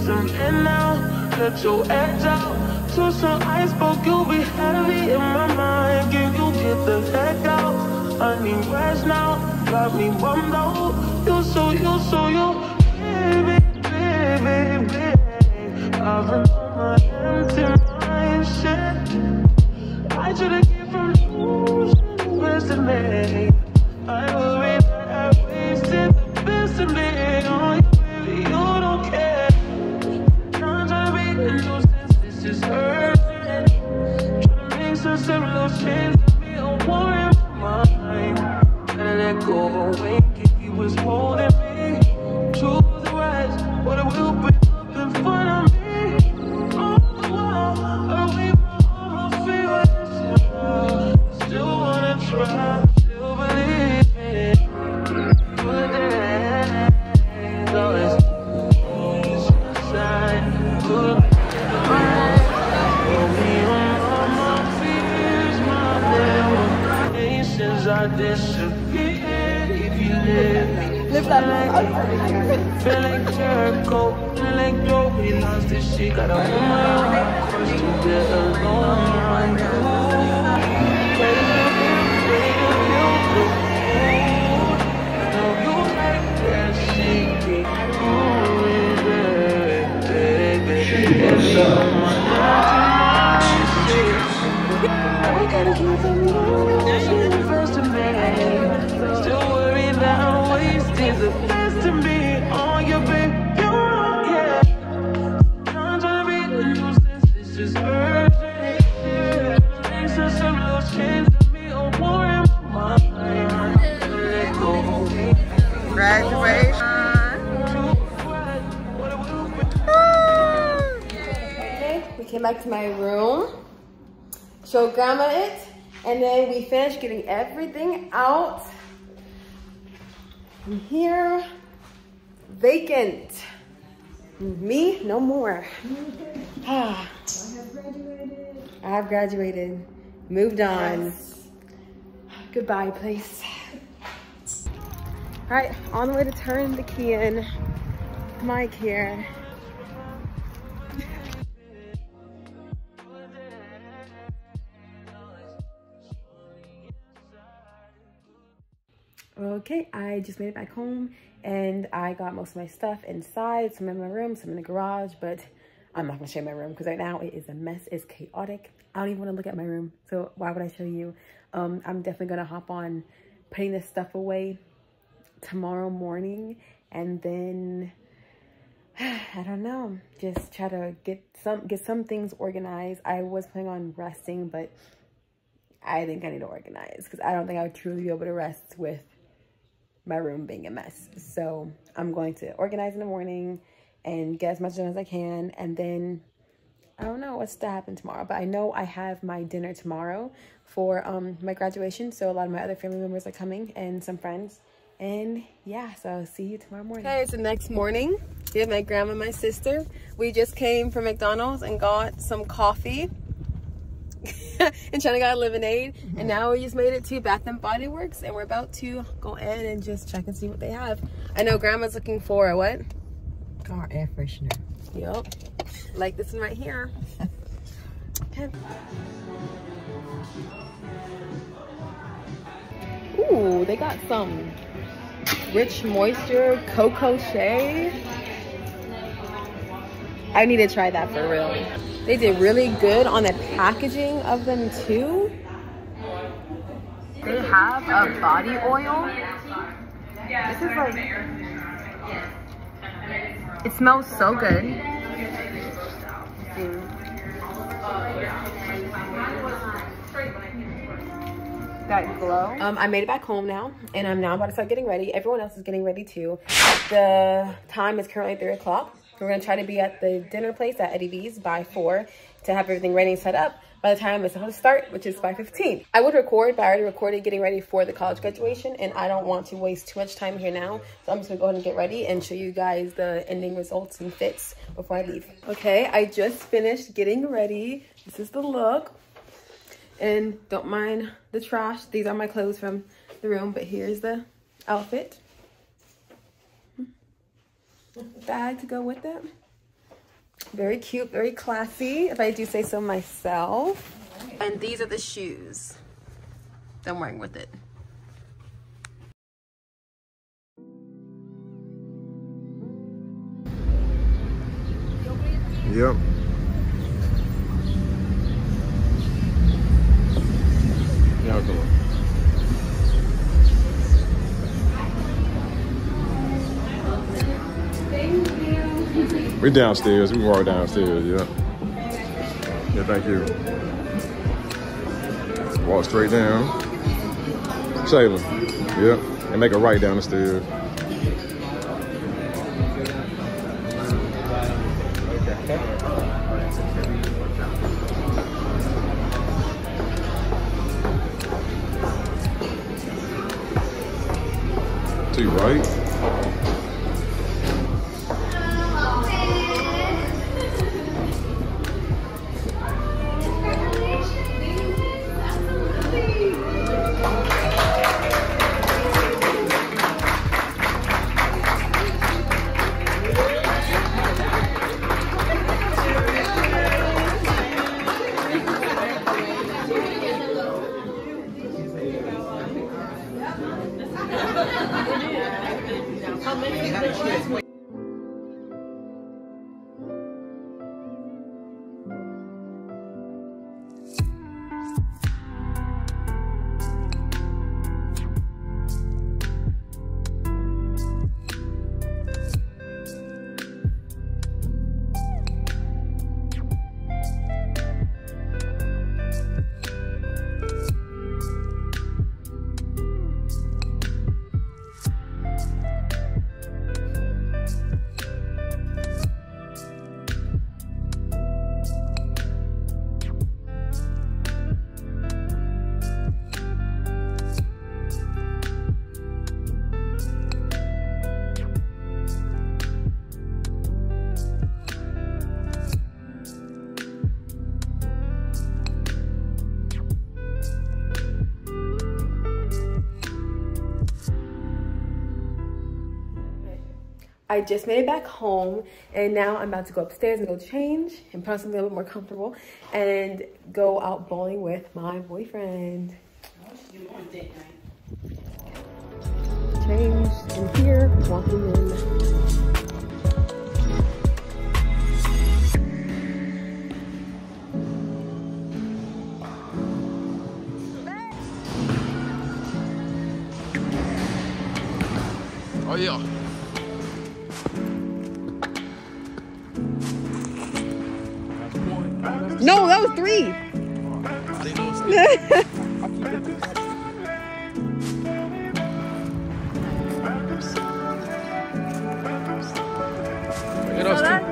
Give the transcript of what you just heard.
is an in now. Let your edge out. To some iceberg, you'll be heavy in my mind. Can you get the heck out? I need rest now. Got me bummed out. You. Baby, I've been on my empty mind, shit. I should've came from losing the best in me. I worry that I wasted the best in me on you, baby, you don't care. Times I read in your senses, just hurting. Tryna make some simple changes, leave me a war in my mind. Better let go of a wink if you was holding me. True. What it will be up in front of me. Oh, I'll leave all my feelings. Still wanna try, still believe it. Good days always sunshine. Good days, but we on all my fears, my little nations I disappear if you let me. Live that life. Feeling Jericho, feeling dope. He loves this shit. Got a woman who's too dead alone right now. You like that shit. Still worry that I'm wasted the best in me on your baby, you don't care. Sometimes I read the news, it's just urgent. Things are some little change to me, a war in my mind. Let go of me. Graduation. We came back to my room, showed Grandma it, and then we finished getting everything out. I'm here, vacant. Me, no more. I have graduated. I have graduated. Moved on. Yes. Goodbye, place. All right, on the way to turn the key in. Mike here. Okay, I just made it back home and I got most of my stuff inside, some in my room, some in the garage, but I'm not gonna show you my room because right now it is a mess, it's chaotic. I don't even wanna look at my room, so why would I show you? I'm definitely gonna hop on putting this stuff away tomorrow morning and then, I don't know, just try to get some things organized. I was planning on resting, but I think I need to organize because I don't think I would truly be able to rest with my room being a mess. So I'm going to organize in the morning and get as much done as I can, and then I don't know what's to happen tomorrow, but I know I have my dinner tomorrow for my graduation, so a lot of my other family members are coming and some friends, and yeah, so I'll see you tomorrow morning. Okay, it's the next morning. Yeah, my grandma and my sister, we just came from McDonald's and got some coffee and China got a lemonade, and now we just made it to Bath and Body Works and we're about to go in and just check and see what they have. I know Grandma's looking for a what? Car air freshener. Yup. Like this one right here. Okay. Ooh, they got some Rich Moisture Cocoa Shea. I need to try that for real. They did really good on the packaging of them too. They have a body oil. This is like, it smells so good. That glow. I made it back home now, and I'm now about to start getting ready. Everyone else is getting ready too. The time is currently 3 o'clock. We're gonna try to be at the dinner place at Eddie V's by 4 to have everything ready and set up by the time it's supposed to start, which is 5:15. I would record, but I already recorded getting ready for the college graduation, and I don't want to waste too much time here now, so I'm just gonna go ahead and get ready and show you guys the ending results and fits before I leave. Okay, I just finished getting ready. This is the look, and don't mind the trash. These are my clothes from the room, but here's the outfit. Bag to go with them. Very cute, very classy, if I do say so myself. And these are the shoes that I'm wearing with it. Yep. Yeah, go on. We're downstairs. We can walk downstairs. Yeah. Yeah. Thank you. Walk straight down. Shayla. Yep. Yeah. And make a right down the stairs. To your right. I just made it back home, and now I'm about to go upstairs and go change and put on something a little more comfortable and go out bowling with my boyfriend. Change in here, walking in. Oh yeah. No, that was three. Look at us.